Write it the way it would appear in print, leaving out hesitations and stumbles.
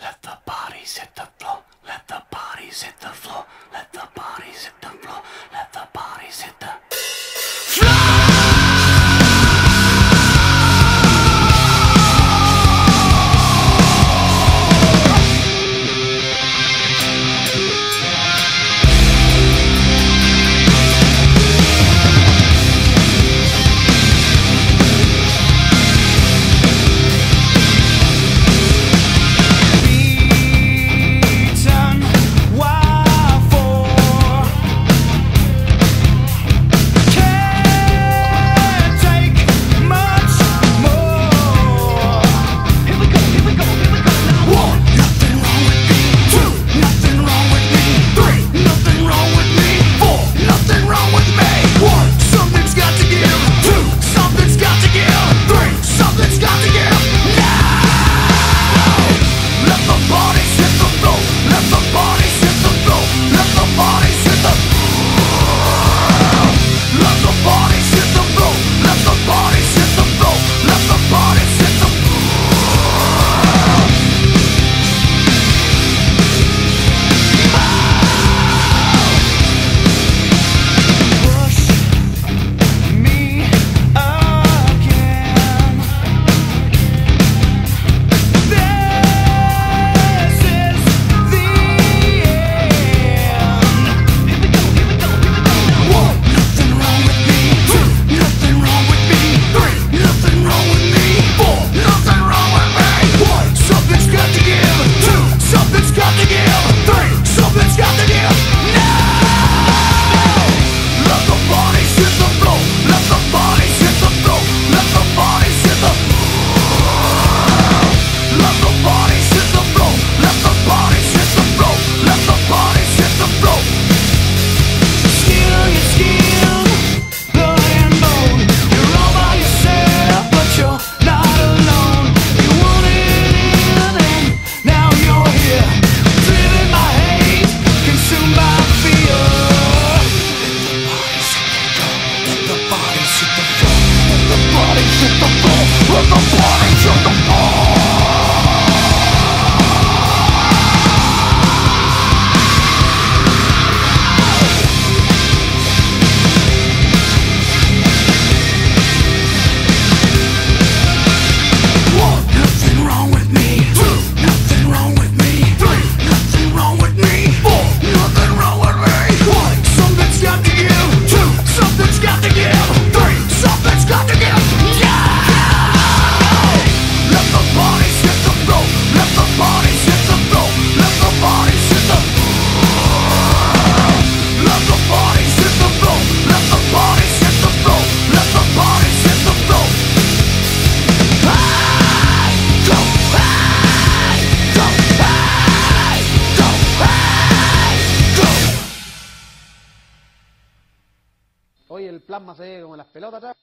Let the bodies hit the floor. Let the bodies hit the floor. Let the bodies hit the floor. Let the bodies hit the floor. Oye, el plasma se ve como las pelotas atrás.